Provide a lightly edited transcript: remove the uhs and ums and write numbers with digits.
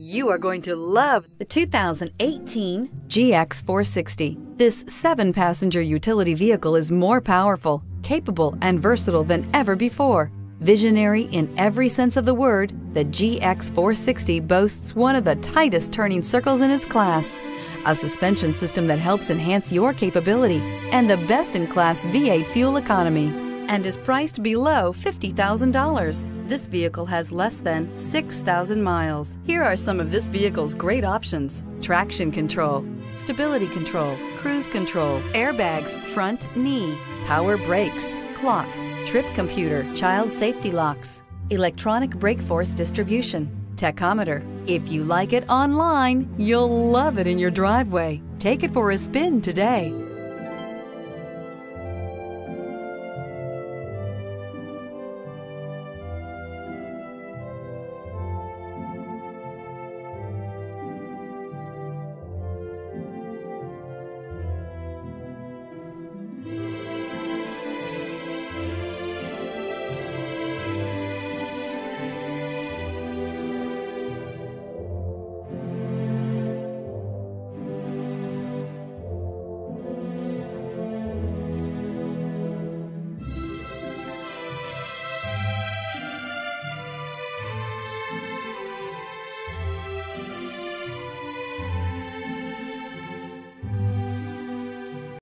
You are going to love the 2018 GX 460. This 7-passenger utility vehicle is more powerful, capable, and versatile than ever before. Visionary in every sense of the word, the GX 460 boasts one of the tightest turning circles in its class, a suspension system that helps enhance your capability, and the best-in-class V8 fuel economy, and is priced below $50,000. This vehicle has less than 6,000 miles. Here are some of this vehicle's great options: traction control, stability control, cruise control, airbags, front knee, power brakes, clock, trip computer, child safety locks, electronic brake force distribution, tachometer. If you like it online, you'll love it in your driveway. Take it for a spin today.